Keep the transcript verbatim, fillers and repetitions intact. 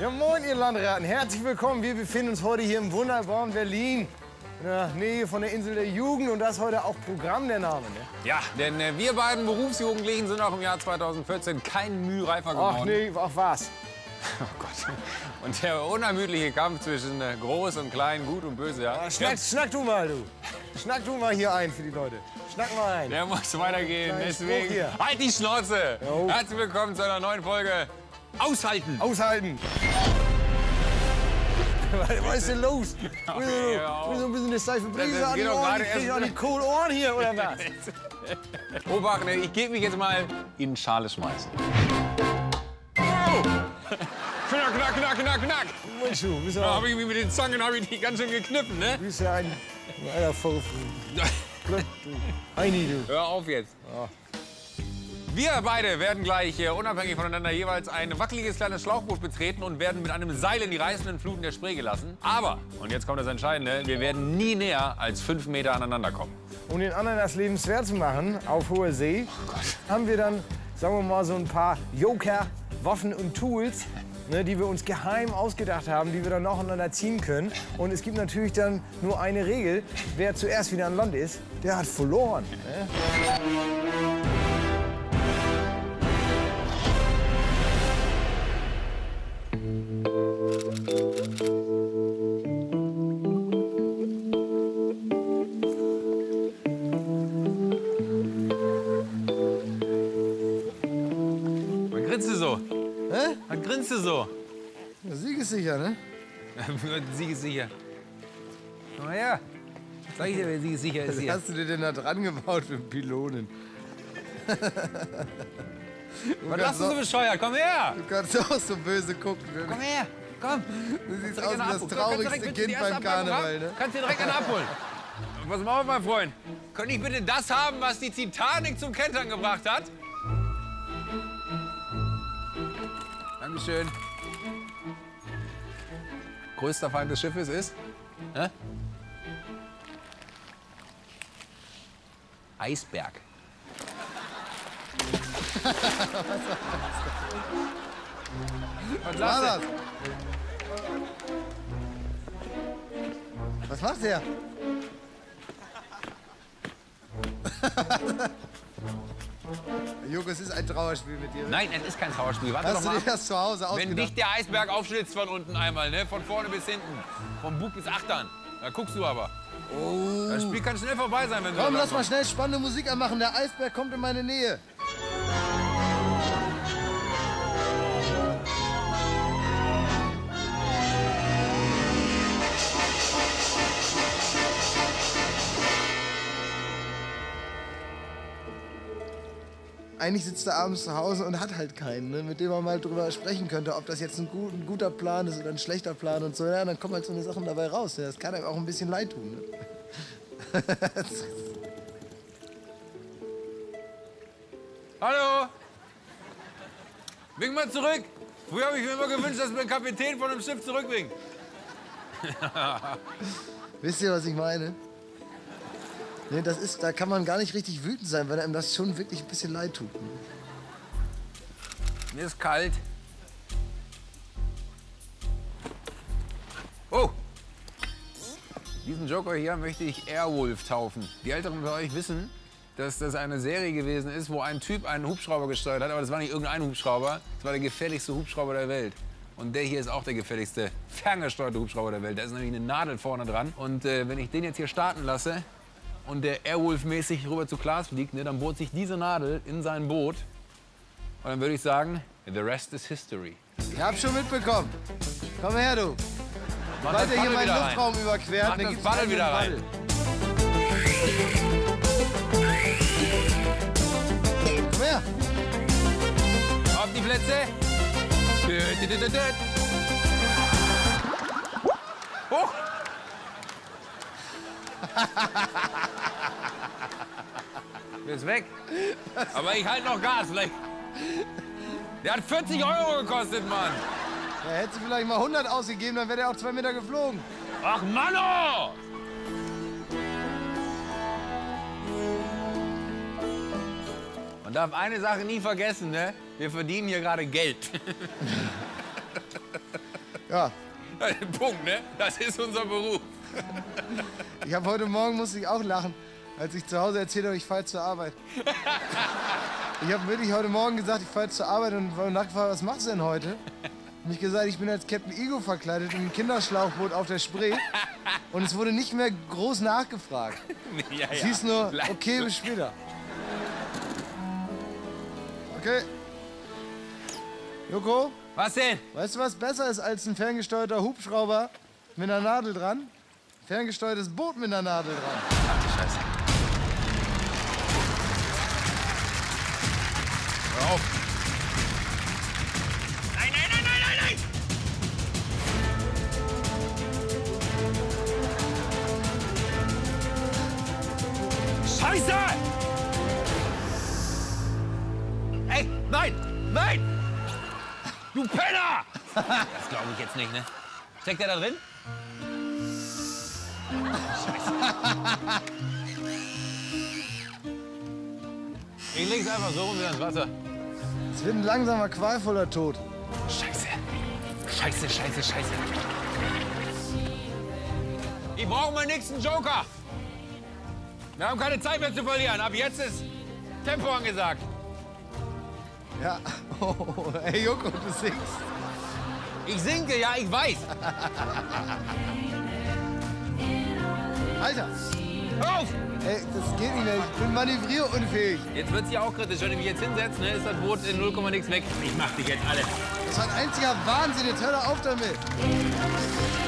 Ja, moin, ihr Landratten. Herzlich willkommen. Wir befinden uns heute hier im wunderbaren Berlin. In der Nähe von der Insel der Jugend. Und das heute auch Programm, der Name, ne? Ja, denn äh, wir beiden Berufsjugendlichen sind auch im Jahr zweitausendvierzehn kein Mühe reifer geworden. Ach nee, ach was. Oh Gott. Und der unermüdliche Kampf zwischen äh, Groß und Klein, Gut und Böse. Ja. Oh, schnack, schnack du mal, du. Schnack du mal hier ein für die Leute. Schnack mal ein. Der muss weitergehen, deswegen halt die Schnauze. Jo. Herzlich willkommen zu einer neuen Folge Aushalten. Aushalten. Was ist denn los? Ja, so, so ein bisschen eine steife Brise das, das an den Ohren, ich kriege auch die coolen Ohren hier, oder was? Obacht, ich gebe mich jetzt mal in den Schale schmeißen. Knack, knack, knack, knack, knack. Mensch, du bist ja... Da habe ich mich mit den Zangen hab ich die ganz schön gekniffen, ne? Du bist ja ein... Alter, Heini, du. Hör auf jetzt. Oh. Wir beide werden gleich uh, unabhängig voneinander jeweils ein wackeliges kleines Schlauchboot betreten und werden mit einem Seil in die reißenden Fluten der Spree gelassen. Aber, und jetzt kommt das Entscheidende, wir werden nie näher als fünf Meter aneinander kommen. Um den anderen das Leben schwer zu machen, auf hoher See, oh Gott, haben wir dann, sagen wir mal, so ein paar Joker, Waffen und Tools, ne, die wir uns geheim ausgedacht haben, die wir dann nacheinander ziehen können. Und es gibt natürlich dann nur eine Regel, wer zuerst wieder an Land ist, der hat verloren. Ne? Man grinst du so. Hä? Man grinst du so. Sieg ist sicher, ne? Sieg ist sicher. Na ja, sag ich dir, wer Sieg ist sicher ist. Was hast du dir denn da dran gebaut für Pylonen? Was hast du so bescheuert? Komm her! Du kannst auch so böse gucken. Ne? Komm her! Komm! Du siehst aus wie das traurigste Kind beim Karneval, ne? Kannst dir direkt einen abholen. Pass mal auf, mein Freund. Könnte ich bitte das haben, was die Titanic zum Kentern gebracht hat? Dankeschön. Größter Feind des Schiffes ist? Hä? Eisberg. Was war das? Was macht der? Joko, es ist ein Trauerspiel mit dir. Nein, es ist kein Trauerspiel. Warte doch mal. Hast du dir das zu Hause ausgedacht? Wenn dich der Eisberg aufschlitzt von unten einmal, ne? Von vorne bis hinten, vom Bug bis Achtern, da guckst du aber. Oh. Das Spiel kann schnell vorbei sein, wenn du... Komm, lass mal schnell spannende Musik anmachen. Der Eisberg kommt in meine Nähe. Eigentlich sitzt er abends zu Hause und hat halt keinen, ne, mit dem man mal drüber sprechen könnte, ob das jetzt ein, gut, ein guter Plan ist oder ein schlechter Plan und so. Ja, dann kommen halt so eine Sachen dabei raus. Ja, das kann einem auch ein bisschen leid tun. Ne? Hallo! Wink mal zurück! Früher habe ich mir immer gewünscht, dass mir ein Kapitän von einem Schiff zurückwinkt. Wisst ihr, was ich meine? Nee, das ist, da kann man gar nicht richtig wütend sein, weil einem das schon wirklich ein bisschen leid tut. Mir ist kalt. Oh! Diesen Joker hier möchte ich Airwolf taufen. Die Älteren von euch wissen, dass das eine Serie gewesen ist, wo ein Typ einen Hubschrauber gesteuert hat. Aber das war nicht irgendein Hubschrauber, das war der gefährlichste Hubschrauber der Welt. Und der hier ist auch der gefährlichste ferngesteuerte Hubschrauber der Welt. Da ist nämlich eine Nadel vorne dran. Und äh, wenn ich den jetzt hier starten lasse und der Airwolf-mäßig rüber zu Klaas fliegt, ne, dann bohrt sich diese Nadel in sein Boot. Und dann würde ich sagen, the rest is history. Ich hab schon mitbekommen. Komm her, du. Sobald ihr hier meinen Luftraum rein überquert, dann gibt's Paddel wieder rein. Paddel. Komm her. Auf die Plätze. Dö, dö, dö, dö. Hoch. Der ist weg. Aber ich halte noch Gas. Vielleicht. Der hat vierzig Euro gekostet, Mann. Ja, hättest du vielleicht mal hundert ausgegeben, dann wäre der auch zwei Meter geflogen. Ach, Manno! Man darf eine Sache nie vergessen, ne? Wir verdienen hier gerade Geld. Ja. Punkt, ne? Das ist unser Beruf. Ich habe heute Morgen, musste ich auch lachen, als ich zu Hause erzählt habe, ich fahre zur Arbeit. Ich habe wirklich heute Morgen gesagt, ich fahre zur Arbeit und war nachgefragt, was machst du denn heute? Ich habe gesagt, ich bin als Captain Iglo verkleidet im Kinderschlauchboot auf der Spree. Und es wurde nicht mehr groß nachgefragt. Ja, ja. Es hieß nur, okay, bis später. Okay. Joko? Was denn? Weißt du, was besser ist als ein ferngesteuerter Hubschrauber mit einer Nadel dran? Ferngesteuertes Boot mit einer Nadel dran. Ach du Scheiße. Hör auf. Nein, nein, nein, nein, nein, nein! Scheiße! Ey, nein, nein! Du Penner! Das glaube ich jetzt nicht, ne? Steckt der da drin? Scheiße. Ich leg's einfach so rum wieder ins Wasser. Es wird ein langsamer, qualvoller Tod. Scheiße. Scheiße, scheiße, scheiße. Ich brauche meinen nächsten Joker. Wir haben keine Zeit mehr zu verlieren. Ab jetzt ist Tempo angesagt. Ja, oh, hey Joko, du singst. Ich singe, ja, ich weiß. Alter! Hör auf! Ey, das geht nicht mehr, ich bin manövrierunfähig. Jetzt wird's ja auch kritisch, wenn ich mich jetzt hinsetze, ne, ist das Boot in null, nix weg. Ich mach dich jetzt alle. Das war ein einziger Wahnsinn, jetzt hör doch auf damit.